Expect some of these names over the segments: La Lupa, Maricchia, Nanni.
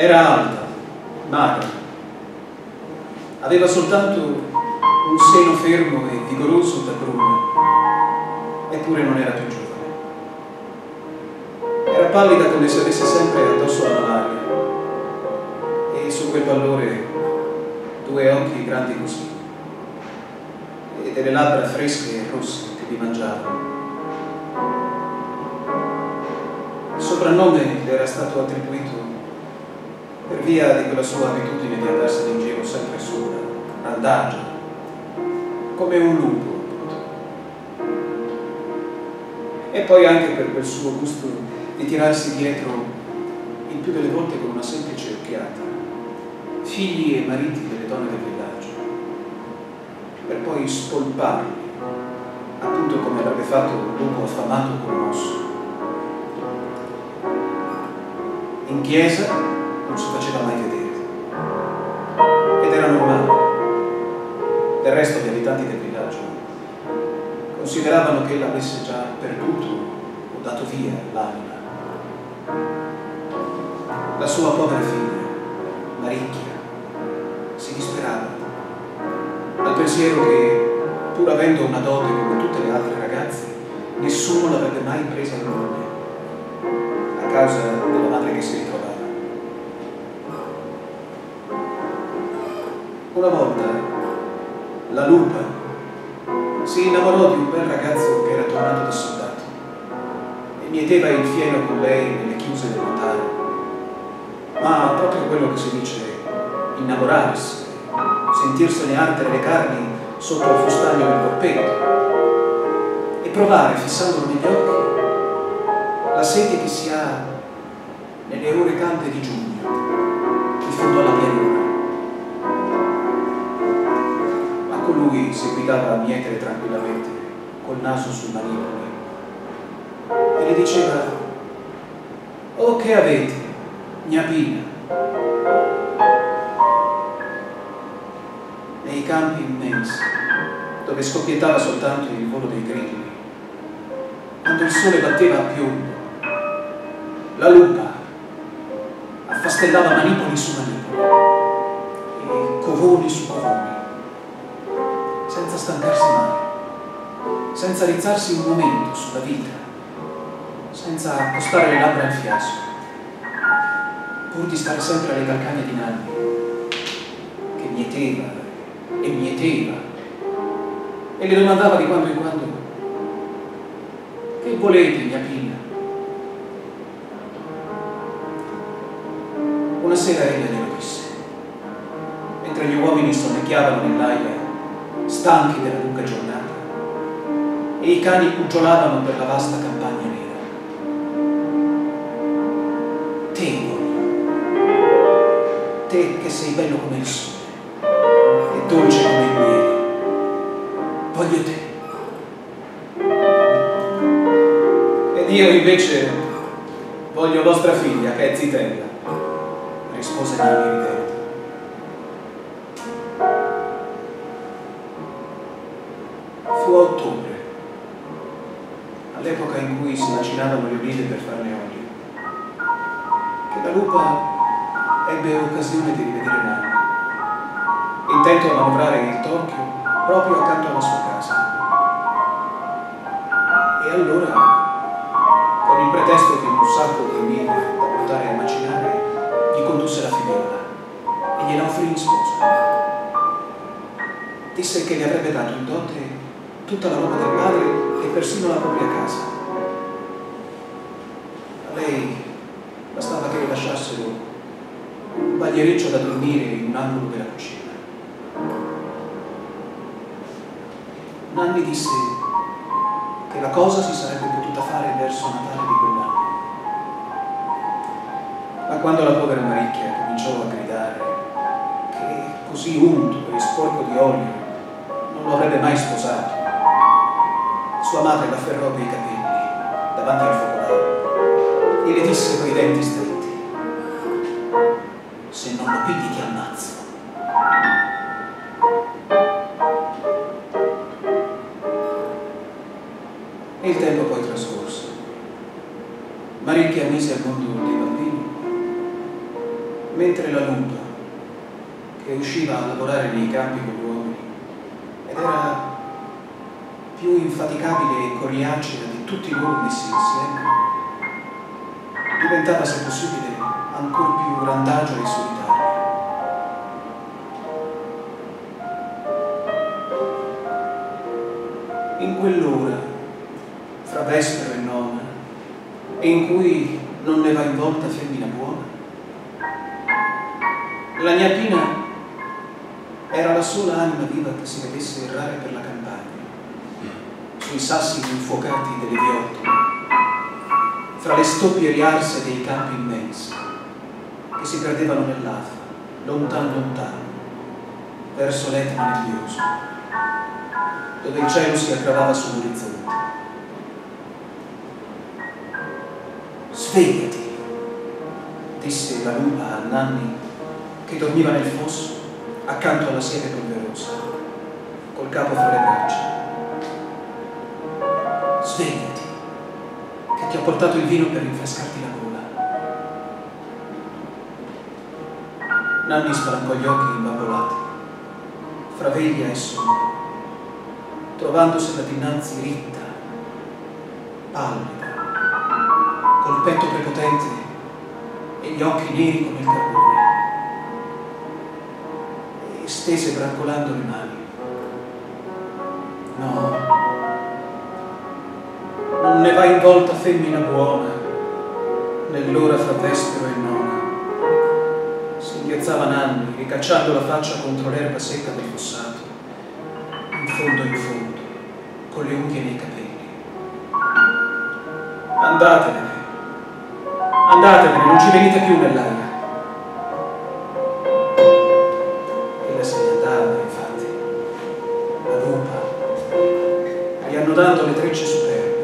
Era alta, magra, aveva soltanto un seno fermo e vigoroso da bruna, eppure non era più giovane. Era pallida come se avesse sempre addosso la malaria, e su quel pallore due occhi grandi così, e delle labbra fresche e rosse che vi mangiavano. Il soprannome le era stato attribuito per via di quella sua abitudine di andarsene in giro sempre sola, andagia, come un lupo. E poi anche per quel suo gusto di tirarsi dietro, il più delle volte con una semplice occhiata, figli e mariti delle donne del villaggio, per poi spolparli, appunto come avrebbe fatto un lupo affamato con un osso. In chiesa non si faceva mai vedere, ed era normale. Del resto gli abitanti del villaggio consideravano che ella avesse già perduto o dato via l'anima, la sua povera figlia, Maricchia, si disperava al pensiero che, pur avendo una dote come tutte le altre ragazze, nessuno l'avrebbe mai presa in nome, a causa della madre che si ritrovava. Una volta la Lupa si innamorò di un bel ragazzo che era tornato da soldato e mieteva il fieno con lei nelle chiuse del notaro. Ma proprio quello che si dice innamorarsi, sentirsene ardere le carni sotto il fustagno del corpetto e provare, fissandolo negli occhi, la sete che si ha nelle ore calde di giugno, in fondo alla pianura. Ma colui seguitava a mietere tranquillamente, col naso sul manipolo, e le diceva: «Oh, che avete, gnapina?» Nei campi immensi, dove scoppiettava soltanto il volo dei grilli, quando il sole batteva a piombo, la Lupa affastellava manipoli su manipoli e covoni su covoni, senza stancarsi mai, senza rizzarsi un momento sulla vita, senza accostare le labbra al fiasco, pur di stare sempre alle calcagna di Nanni, che mieteva e mieteva e le domandava di quando in quando: «Che volete, gnapina?» Una sera ella glielo disse, mentre gli uomini sonnecchiavano nell'aia, stanchi della lunga giornata, e i cani cucciolavano per la vasta campagna nera: «Temo, te che sei bello come il sole e dolce come il miele, voglio te». «Ed io invece voglio vostra figlia, che è zitella», rispose la Lupa. Fu a ottobre, all'epoca in cui si macinavano le olive per farne olio, che la Lupa ebbe occasione di rivedere Nanni, intento a manovrare il torchio proprio accanto alla sua casa. E allora, con il pretesto di un sacco di miele da portare a macinare, gli condusse la figliola e gliela offrì in sposa. Disse che le avrebbe dato in dote tutta la roba del padre e persino la propria casa. A lei bastava che le lasciassero un bagliereccio da dormire in un angolo della cucina. Nanni disse che la cosa si sarebbe potuta fare verso Natale di quell'anno. Ma quando la povera Maricchia cominciò a gridare che, così unto e sporco di olio, non lo avrebbe mai sposato, sua madre l'afferrò per i capelli davanti al focolare e le disse coi denti stretti: «Se non lo pigli ti ammazzo». E il tempo poi trascorse. Maricchia mise al mondo dei bambini, mentre La Lupa, che usciva a lavorare nei campi con gli uomini ed era più infaticabile e coriacea di tutti loro messi insieme, diventava, se possibile, ancor più randagio e solitario. In quell'ora, fra vespero e nona, e in cui non ne va involta femmina buona, la gnapina era la sola anima viva che si vedesse errare per la campagna, sui sassi infuocati delle viottole, fra le stoppie riarse dei campi immensi, che si perdevano nell'afa, lontano lontano, verso l'etna nebbioso, dove il cielo si aggravava sull'orizzonte. Svegliati, disse La Lupa a Nanni, che dormiva nel fosso accanto alla siepe polverosa, col capo fra le braccia. Svegliati, che ti ho portato il vino per rinfrescarti la gola. Nanni spalancò gli occhi imbabolati, fra veglia e sonno, trovandosela dinanzi ritta, pallida, col petto prepotente e gli occhi neri come il carbone, e stese brancolando le mani. No, non ne va involta femmina buona, nell'ora fra vespero e nona, singhiozzava Nanni, ricacciando la faccia contro l'erba secca del fossato, in fondo, con le unghie nei capelli. Andatevene, andatevene, non ci venite più nell'aria. Ella se ne andava, infatti, La Lupa, riannodando le trecce superbe,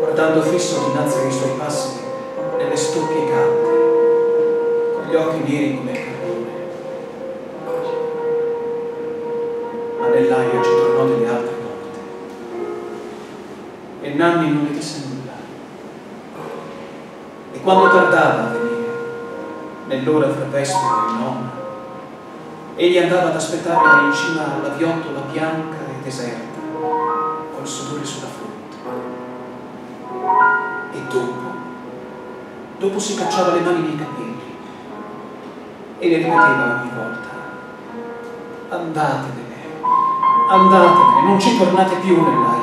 guardando fisso dinanzi ai suoi passi nelle stoppie calde, con gli occhi neri come il carbone. Ma nell'aria ci tornò delle altre volte, e Nanni non le disse nulla. E quando tardava a venire, nell'ora fra vespero e nonna, egli andava ad aspettarla in cima alla viottola bianca e deserta, col sudore sulla fronte. E dopo si cacciava le mani nei capelli e le ripeteva ogni volta: andatevene, andatevene, non ci tornate più nell'aia.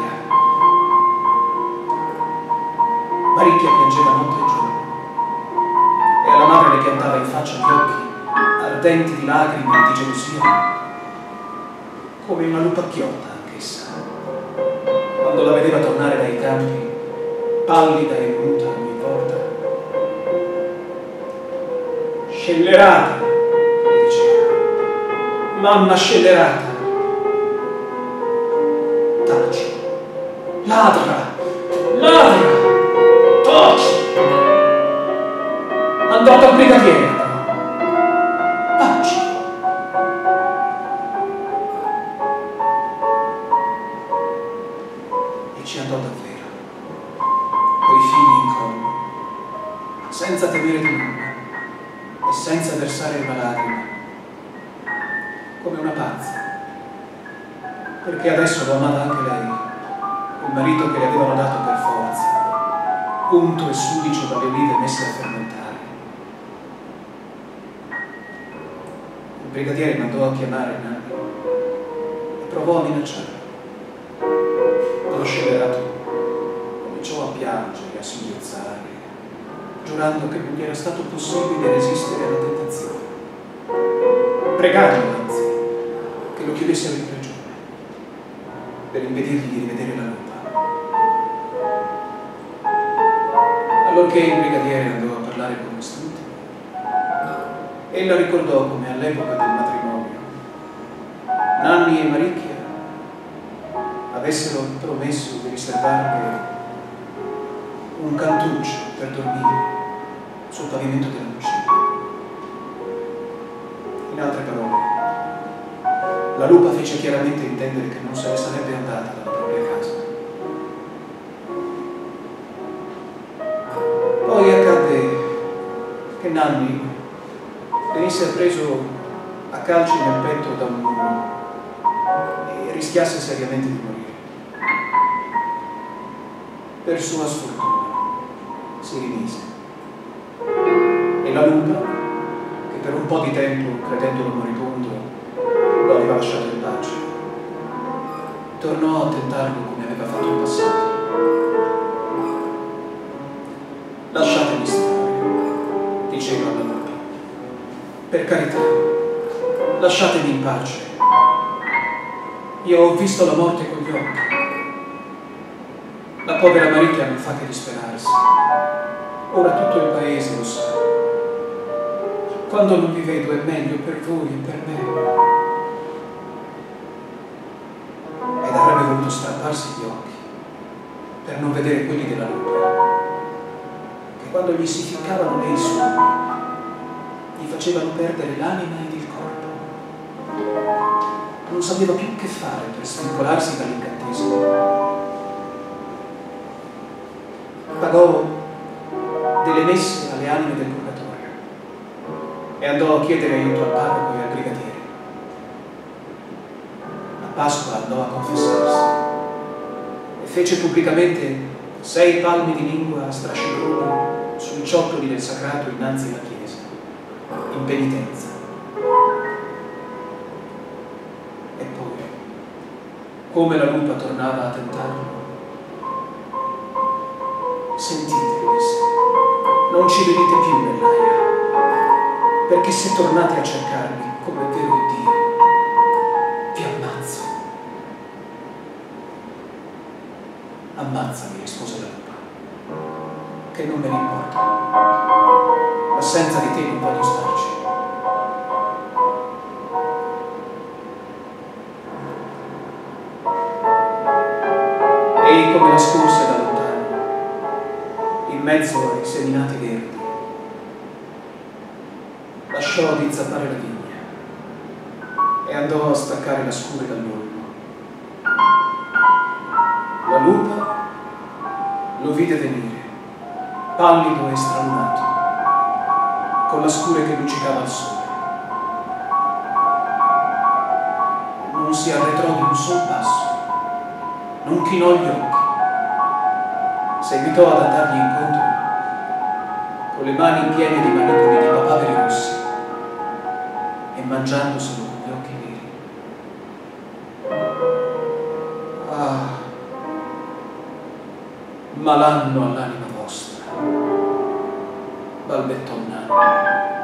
Maricchia piangeva notte e giorno, e alla madre le piantava in faccia gli occhi ardenti di lacrime e di gelosia, come una lupacchiotta anch'essa, quando la vedeva tornare dai campi, pallida e muta ogni volta. Scellerata, le diceva, mamma scellerata. Ladra! Ladra! Toci! Andò dal brigadiere! Taci! E ci andò davvero, coi figli in collo, senza temere di nulla e senza versare una lacrima, come una pazza, perché adesso lo amava anche lei, il marito che le avevano dato per forza, unto e sudicio dalle olive messe a fermentare. Il brigadiere mandò a chiamare Nanni e provò a minacciarla. Lo scellerato cominciò a piangere, a singhiozzare, giurando che non gli era stato possibile resistere alla tentazione, pregando anzi che lo chiudessero in prigione per impedirgli di rivedere La Lupa. Allorché il brigadiere andò a parlare con quest'ultimo, ella ricordò come all'epoca del matrimonio Nanni e Maricchia avessero promesso di riservarle un cantuccio per dormire sul pavimento della cucina. In altre parole, La Lupa fece chiaramente intendere che non se ne sarebbe andata dalla propria casa. Poi accadde che Nanni venisse preso a calci nel petto da un uomo e rischiasse seriamente di morire. Per sua sfortuna si rimise e la lupa, che per un po' di tempo, credendolo moribondo, lo aveva lasciato in pace, tornò a tentarlo come aveva fatto in passato. Lasciatemi stare, diceva la lupa, per carità, lasciatemi in pace, io ho visto la morte con gli occhi. La povera Mariglia non fa che disperarsi. Ora tutto il paese lo sa. Quando non vi vedo è meglio per voi e per me. Ed avrebbe voluto strapparsi gli occhi per non vedere quelli della lupa, che quando gli si ficcavano nei sogni gli facevano perdere l'anima ed il corpo. Non sapeva più che fare per svincolarsi dall'incantesimo. Pagò delle messe alle anime del purgatorio e andò a chiedere aiuto al parroco e al brigadiere. A Pasqua andò a confessarsi e fece pubblicamente 6 palmi di lingua a strascicone sui ciottoli del sagrato innanzi alla chiesa, in penitenza. E poi, come la lupa tornava a tentarlo, sentite, non ci venite più nell'aria, perché se tornate a cercarmi, come vero Dio, vi ammazzo. Ammazzami, rispose la lupa, che non me ne importa, ma senza di te non voglio starci. Ehi, come la scorsa da in mezzo ai seminati verdi, lasciò di zappare la vigna e andò a staccare la scure dall'olmo. La lupa lo vide venire, pallido e stralunato, con la scure che luccicava al sole. Non si arretrò di un sol passo, non chinò gli occhi, seguitò ad andargli incontro con le mani piene di manipoli di papaveri rossi e mangiandoselo con gli occhi neri. Ah, malanno all'anima vostra, balbettò Nanni.